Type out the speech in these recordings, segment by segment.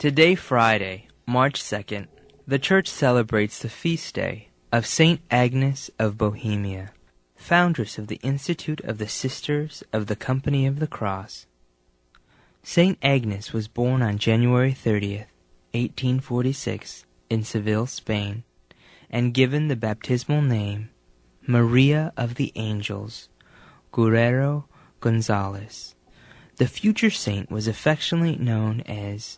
Today, Friday, March 2nd, the Church celebrates the feast day of St. Agnes of Bohemia, foundress of the Institute of the Sisters of the Company of the Cross. St. Agnes was born on January 30th, 1846, in Seville, Spain, and given the baptismal name Maria of the Angels, Guerrero Gonzalez. The future saint was affectionately known as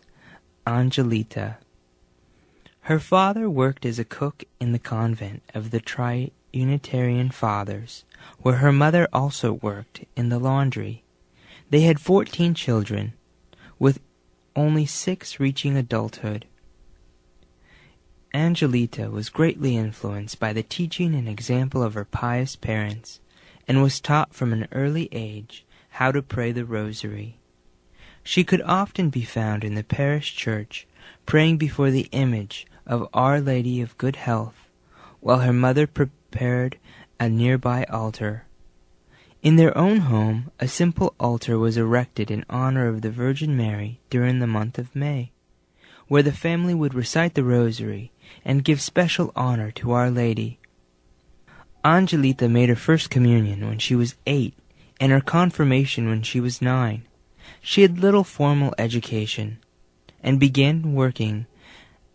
Angelita. Her father worked as a cook in the convent of the Trinitarian Fathers, where her mother also worked in the laundry. They had 14 children, with only 6 reaching adulthood. Angelita was greatly influenced by the teaching and example of her pious parents, and was taught from an early age how to pray the rosary. She could often be found in the parish church, praying before the image of Our Lady of Good Health, while her mother prepared a nearby altar. In their own home, a simple altar was erected in honor of the Virgin Mary during the month of May, where the family would recite the rosary and give special honor to Our Lady. Angelita made her first communion when she was 8, and her confirmation when she was 9. She had little formal education, and began working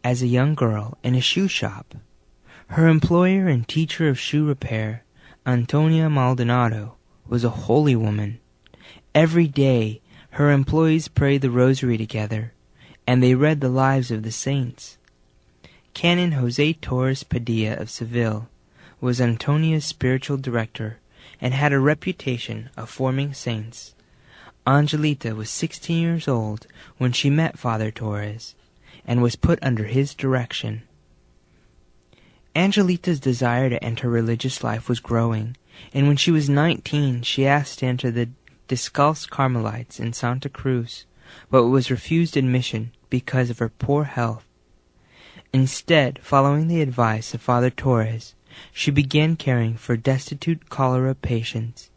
as a young girl in a shoe shop. Her employer and teacher of shoe repair, Antonia Maldonado, was a holy woman. Every day her employees prayed the rosary together, and they read the lives of the saints. Canon José Torres Padilla of Seville was Antonia's spiritual director and had a reputation of forming saints. Angelita was 16 years old when she met Father Torres, and was put under his direction. Angelita's desire to enter religious life was growing, and when she was 19 she asked to enter the Discalced Carmelites in Santa Cruz, but was refused admission because of her poor health. Instead, following the advice of Father Torres, she began caring for destitute cholera patients,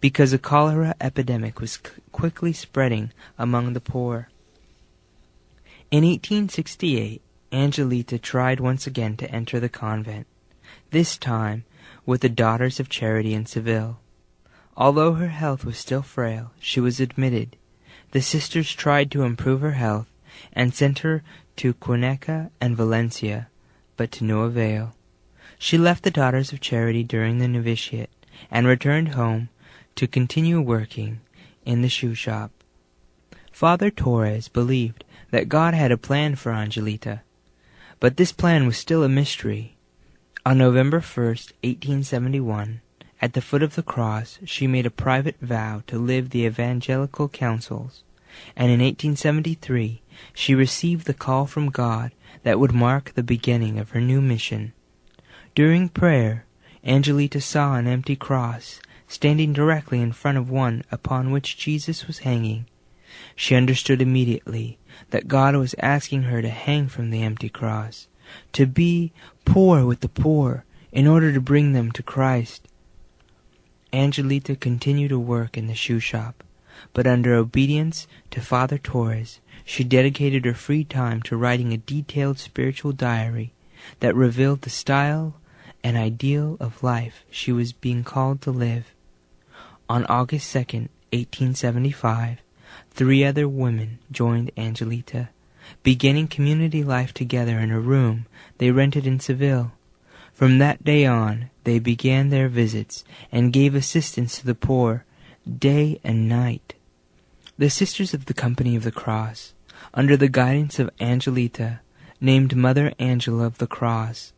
because a cholera epidemic was quickly spreading among the poor. In 1868, Angelita tried once again to enter the convent, this time with the Daughters of Charity in Seville. Although her health was still frail, she was admitted. The sisters tried to improve her health and sent her to Cuenca and Valencia, but to no avail. She left the Daughters of Charity during the novitiate, and returned home to continue working in the shoe shop. Father Torres believed that God had a plan for Angelita, but this plan was still a mystery. On November 1st, 1871, at the foot of the cross, she made a private vow to live the evangelical counsels, and in 1873 she received the call from God that would mark the beginning of her new mission. During prayer, Angelita saw an empty cross standing directly in front of one upon which Jesus was hanging. She understood immediately that God was asking her to hang from the empty cross, to be poor with the poor in order to bring them to Christ. Angelita continued to work in the shoe shop, but under obedience to Father Torres, she dedicated her free time to writing a detailed spiritual diary that revealed the style an ideal of life she was being called to live. On August 2nd, 1875, 3 other women joined Angelita, beginning community life together in a room they rented in Seville. From that day on, they began their visits and gave assistance to the poor day and night. The Sisters of the Company of the Cross, under the guidance of Angelita, named Mother Angela of the Cross,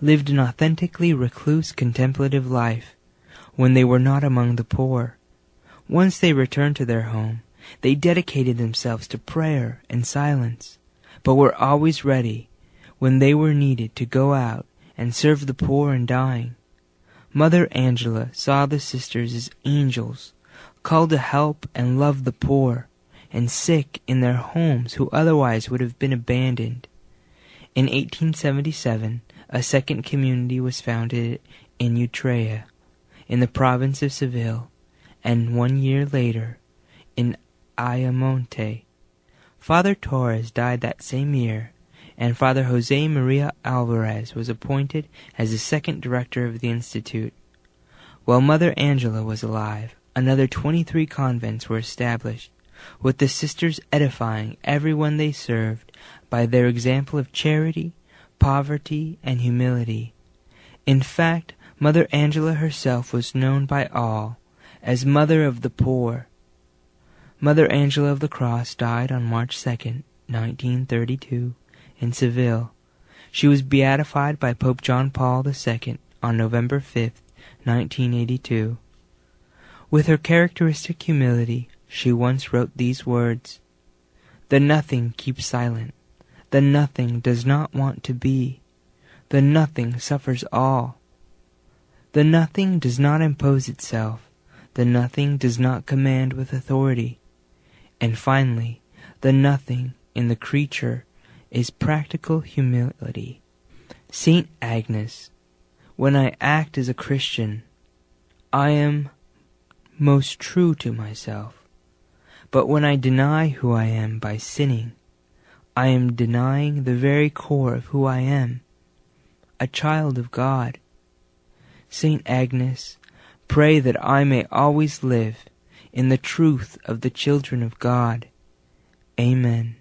lived an authentically recluse contemplative life when they were not among the poor. Once they returned to their home, they dedicated themselves to prayer and silence, but were always ready when they were needed to go out and serve the poor and dying. Mother Angela saw the sisters as angels, called to help and love the poor and sick in their homes who otherwise would have been abandoned. In 1877, a second community was founded in Utrecht, in the province of Seville, and 1 year later, in Ayamonte. Father Torres died that same year, and Father Jose Maria Alvarez was appointed as the second director of the Institute. While Mother Angela was alive, another 23 convents were established, with the sisters edifying everyone they served by their example of charity, poverty, and humility. In fact, Mother Angela herself was known by all as Mother of the Poor. Mother Angela of the Cross died on March 2, 1932, in Seville. She was beatified by Pope John Paul II on November 5, 1982. With her characteristic humility, she once wrote these words, "The nothing keeps silent. The nothing does not want to be. The nothing suffers all. The nothing does not impose itself. The nothing does not command with authority. And finally, the nothing in the creature is practical humility." Saint Agnes, "When I act as a Christian, I am most true to myself. But when I deny who I am by sinning, I am denying the very core of who I am, a child of God." Saint Agnes, "Pray that I may always live in the truth of the children of God. Amen."